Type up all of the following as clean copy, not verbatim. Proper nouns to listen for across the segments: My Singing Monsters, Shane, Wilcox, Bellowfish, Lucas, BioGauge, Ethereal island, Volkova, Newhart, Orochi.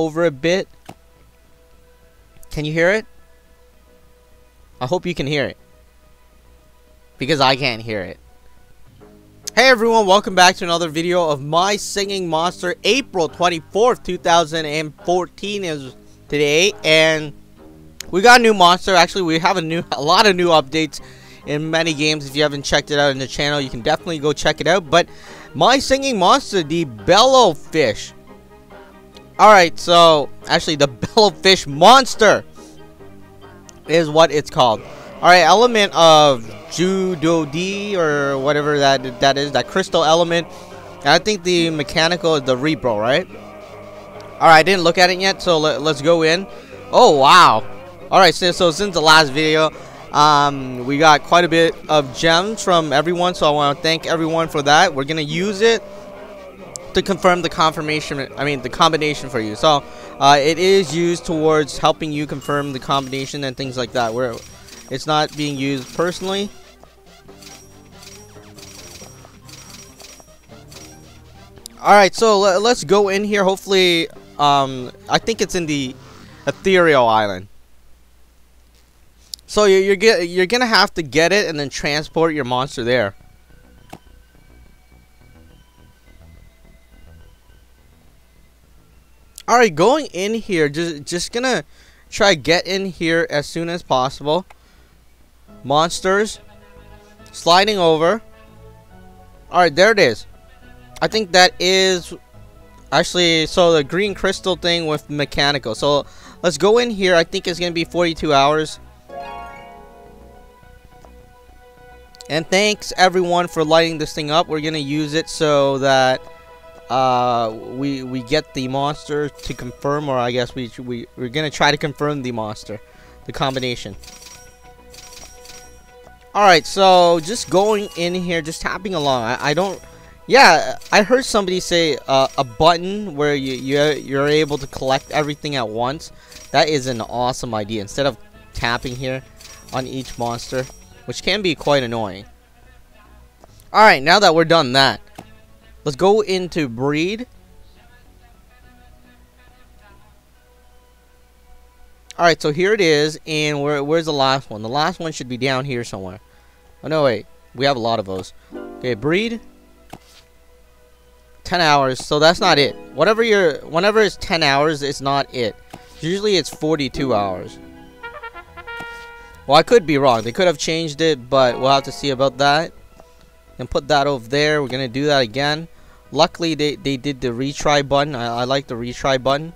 over a bit. Can you hear it? I hope you can hear it, because I can't hear it. Hey everyone, welcome back to another video of My Singing Monster. April 24th, 2014 is today, and we got a new monster. Actually, we have a lot of new updates in many games. If you haven't checked it out in the channel, you can definitely go check it out. But My Singing Monster, the Bellowfish. Alright, so actually the Bellowfish monster is what it's called. Alright, element of Judodee or whatever that is, that crystal element. And I think the mechanical is the Repro, right? Alright, I didn't look at it yet, so let's go in. Oh wow. Alright, so since the last video, we got quite a bit of gems from everyone, so I want to thank everyone for that. We're gonna use it to confirm the combination for you. So it is used towards helping you confirm the combination and things like that, where it's not being used personally. Alright, so let's go in here. Hopefully I think it's in the Ethereal Island. So you're gonna have to get it and then transport your monster there. All right, going in here, just gonna try get in here as soon as possible. Monsters sliding over. All right, there it is. I think that is actually so the green crystal thing with mechanical. So let's go in here. I think it's gonna be 42 hours. And thanks everyone for lighting this thing up. We're gonna use it so that we get the monster to confirm, or I guess we're gonna try to confirm the monster, the combination. All right, so just going in here, just tapping along. I don't. Yeah, I heard somebody say a button where you're able to collect everything at once. That is an awesome idea. Instead of tapping here on each monster, which can be quite annoying. Alright, now that we're done that, let's go into breed. Alright, so here it is, and where's the last one? The last one should be down here somewhere. Oh no, wait, we have a lot of those. Okay, breed. 10 hours, so that's not it. Whenever it's 10 hours, it's not it. Usually it's 42 hours. Well, I could be wrong. They could have changed it, but we'll have to see about that. And put that over there. We're going to do that again. Luckily, they did the retry button. I like the retry button.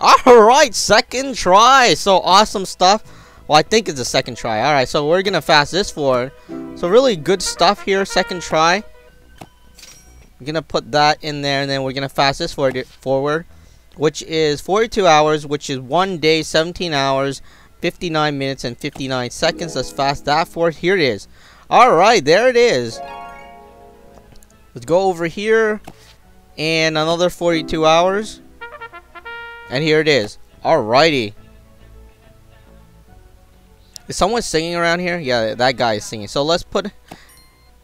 Alright, second try. So awesome stuff. Well, I think it's a second try. Alright, so we're going to fast this forward. So really good stuff here. Second try. We're going to put that in there, and then we're going to fast this forward. Which is 42 hours, which is 1 day, 17 hours, 59 minutes, and 59 seconds. Let's fast that forward. Here it is. Alright, there it is. Let's go over here. And another 42 hours. And here it is. Alrighty. Is someone singing around here? Yeah, that guy is singing. So let's put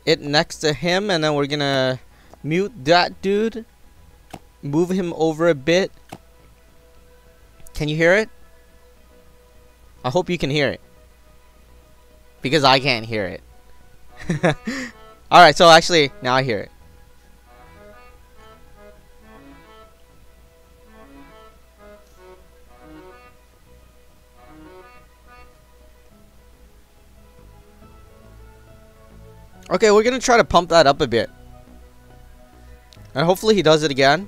it next to him, and then we're going to mute that dude. Move him over a bit. Can you hear it? I hope you can hear it, because I can't hear it. Alright, so actually now I hear it. Okay, we're gonna try to pump that up a bit, and hopefully he does it again.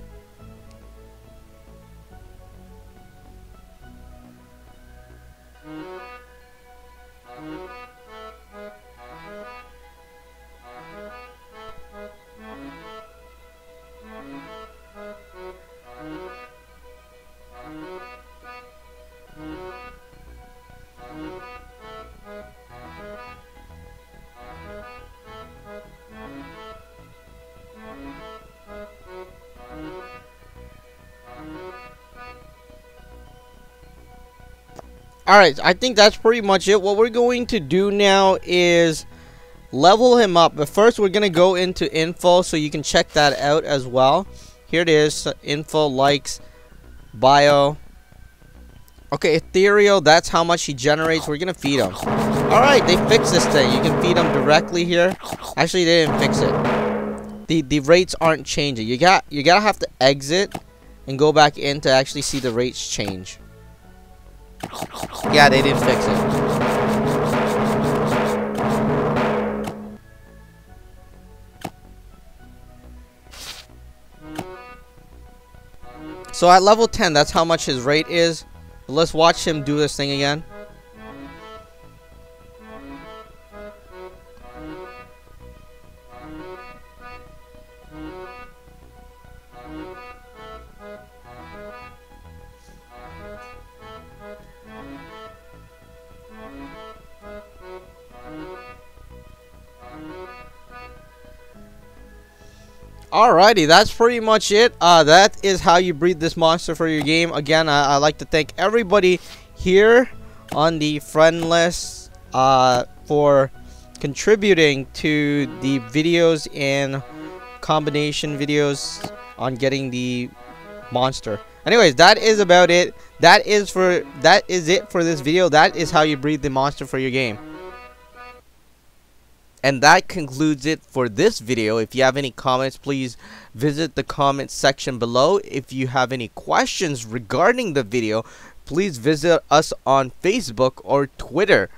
Alright, I think that's pretty much it. What we're going to do now is level him up. But first, we're going to go into info so you can check that out as well. Here it is, info, likes, bio. Okay, Ethereal, that's how much he generates. We're gonna feed him. Alright, they fixed this thing. You can feed him directly here. Actually, they didn't fix it. The rates aren't changing. You gotta have to exit and go back in to actually see the rates change. Yeah, they didn't fix it. So at level 10, that's how much his rate is. But let's watch him do this thing again. Alrighty, that's pretty much it. That is how you breed this monster for your game. Again, I like to thank everybody here on the friend list for contributing to the videos and combination videos on getting the monster. Anyways, that is about it. That is it for this video. That is how you breed the monster for your game. And that concludes it for this video. If you have any comments, please visit the comments section below. If you have any questions regarding the video, please visit us on Facebook or Twitter.